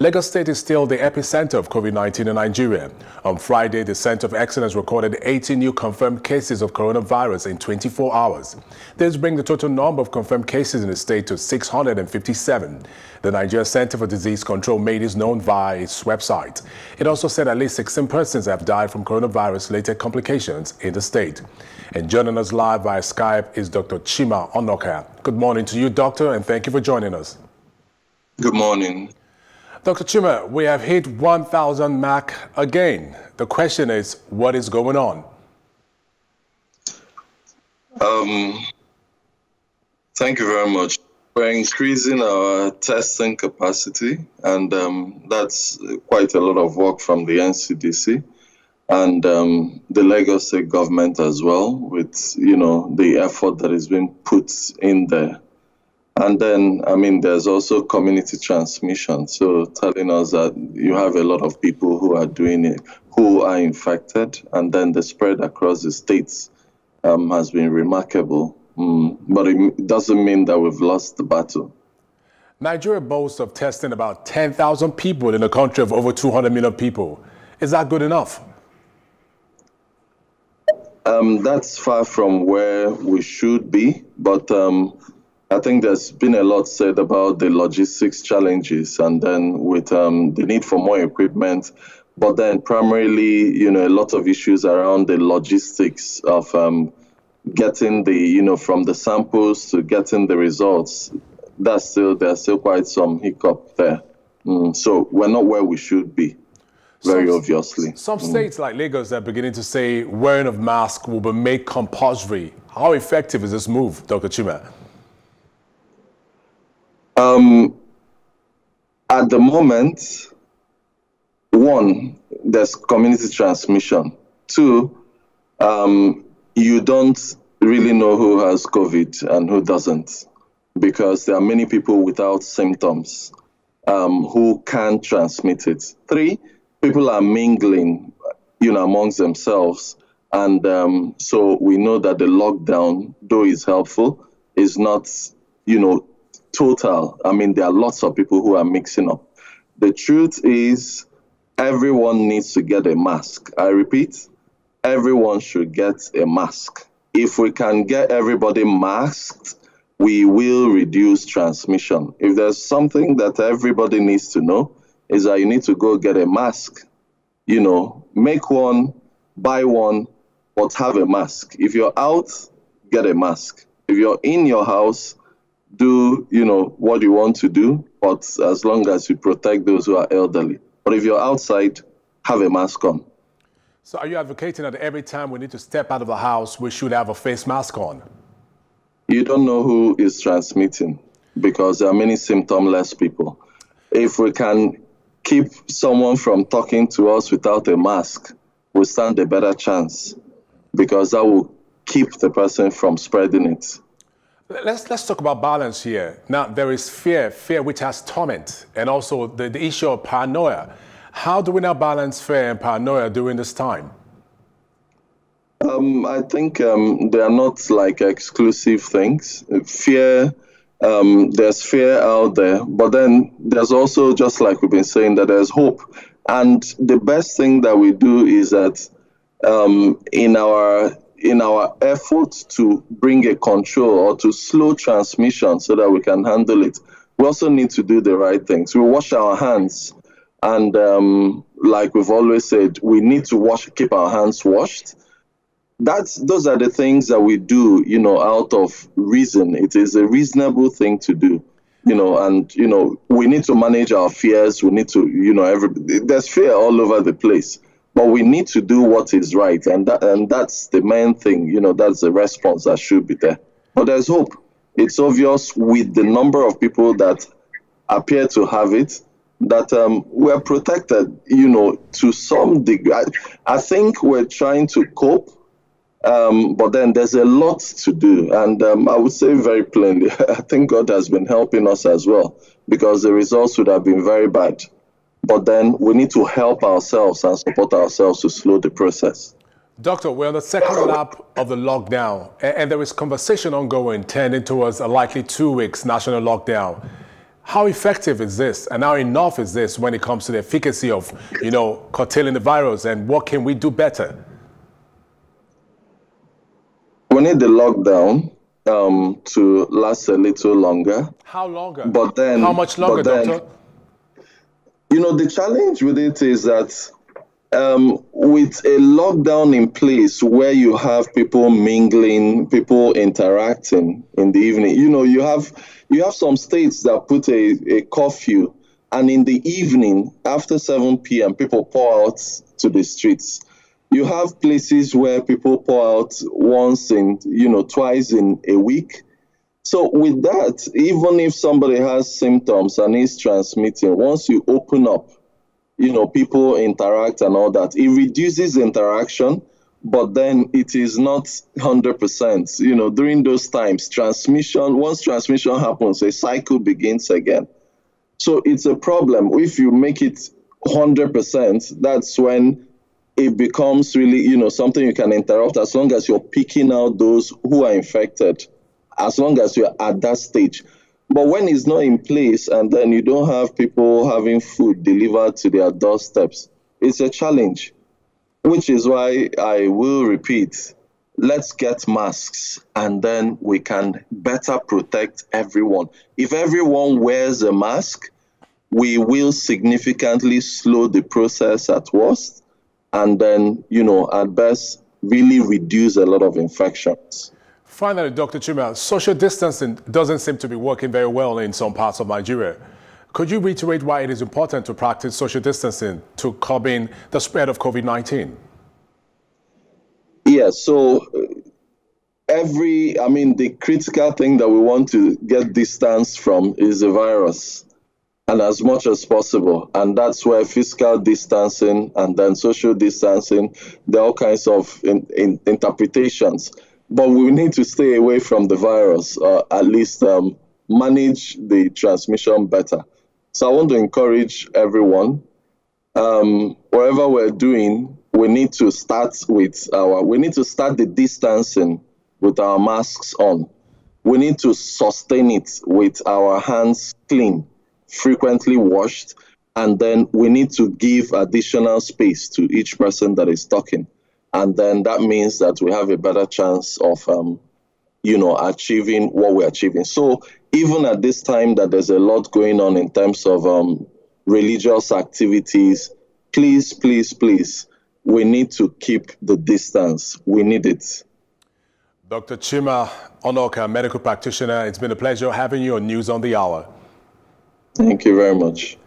Lagos State is still the epicenter of COVID-19 in Nigeria. On Friday, the Center of Excellence recorded 80 new confirmed cases of coronavirus in 24 hours. This brings the total number of confirmed cases in the state to 657. The Nigeria Center for Disease Control made this known via its website. It also said at least 16 persons have died from coronavirus-related complications in the state. And joining us live via Skype is Dr. Chima Onoka. Good morning to you, Doctor, and thank you for joining us. Good morning. Dr. Chima, we have hit 1,000 mark again. The question is, what is going on? Thank you very much. We're increasing our testing capacity, and that's quite a lot of work from the NCDC and the Lagos State government as well, with the effort that has been put in there. And then, there's also community transmission, so telling us that you have a lot of people who are doing it, who are infected, and then the spread across the states has been remarkable. But it doesn't mean that we've lost the battle. Nigeria boasts of testing about 10,000 people in a country of over 200 million people. Is that good enough? That's far from where we should be, but I think there's been a lot said about the logistics challenges, and then with the need for more equipment, but then primarily, a lot of issues around the logistics of getting the, from the samples to getting the results. There's still quite some hiccup there. So we're not where we should be, very obviously. Some states like Lagos are beginning to say wearing of masks will be made compulsory. How effective is this move, Dr. Chima? At the moment, one, there's community transmission. Two, you don't really know who has COVID and who doesn't, because there are many people without symptoms who can transmit it. Three, people are mingling, amongst themselves. And so we know that the lockdown, though it's helpful, is not, total. There are lots of people who are mixing up. The truth is, everyone needs to get a mask. I repeat, everyone should get a mask. If we can get everybody masked, we will reduce transmission. If there's something that everybody needs to know, is that you need to go get a mask. Make one, buy one, but have a mask. If you're out, get a mask. If you're in your house, do what you want to do, but as long as you protect those who are elderly. But if you're outside, have a mask on. So are you advocating that every time we need to step out of the house, we should have a face mask on? You don't know who is transmitting, because there are many symptomless people. If we can keep someone from talking to us without a mask, we stand a better chance, because that will keep the person from spreading it. Let's talk about balance here. Now, there is fear which has torment, and also the issue of paranoia. How do we now balance fear and paranoia during this time? I think they are not like exclusive things. Fear, there's fear out there, but then there's also, just like we've been saying, that there's hope. And the best thing that we do is that in our efforts to bring a control or to slow transmission so that we can handle it, we also need to do the right things. We wash our hands, and like we've always said, we need to keep our hands washed. Those are the things that we do, out of reason. It is a reasonable thing to do, and, we need to manage our fears. We need to, there's fear all over the place. But we need to do what is right, and that's the main thing. That's the response that should be there. But there's hope. It's obvious with the number of people that appear to have it that we're protected, to some degree. I think we're trying to cope, but then there's a lot to do. And I would say very plainly, I think God has been helping us as well, because the results would have been very bad. But then we need to help ourselves and support ourselves to slow the process. Doctor, we're on the second lap of the lockdown, and there is conversation ongoing tending towards a likely 2 weeks national lockdown. How effective is this, and how enough is this when it comes to the efficacy of, you know, curtailing the virus, and what can we do better? We need the lockdown to last a little longer. How longer? But then, how much longer, Doctor? You know, the challenge with it is that with a lockdown in place where you have people mingling, people interacting in the evening, you know, you have some states that put a curfew, and in the evening after 7 p.m. people pour out to the streets. You have places where people pour out once in, you know, twice in a week. So with that, even if somebody has symptoms and is transmitting, once you open up, you know, people interact and all that. It reduces interaction, but then it is not 100%. You know, during those times, once transmission happens, a cycle begins again. So it's a problem. If you make it 100%, that's when it becomes really, you know, something you can interrupt, as long as you're picking out those who are infected, as long as you're at that stage. But when it's not in place, and then you don't have people having food delivered to their doorsteps, it's a challenge, which is why I will repeat, let's get masks, and then we can better protect everyone. If everyone wears a mask, we will significantly slow the process at worst, and then, you know, at best, really reduce a lot of infections. Finally, Dr. Chima, social distancing doesn't seem to be working very well in some parts of Nigeria. Could you reiterate why it is important to practice social distancing to curbing the spread of COVID-19? Yeah, so the critical thing that we want to get distance from is the virus, and as much as possible. And that's where physical distancing and then social distancing, there are all kinds of interpretations. But we need to stay away from the virus, at least manage the transmission better. So I want to encourage everyone, whatever we're doing, we need to start the distancing with our masks on. We need to sustain it with our hands clean, frequently washed, and then we need to give additional space to each person that is talking. And then that means that we have a better chance of, you know, achieving what we're achieving. So even at this time that there's a lot going on in terms of religious activities, please, please, please, we need to keep the distance. We need it. Dr. Chima Onoka, medical practitioner, it's been a pleasure having you on News on the Hour. Thank you very much.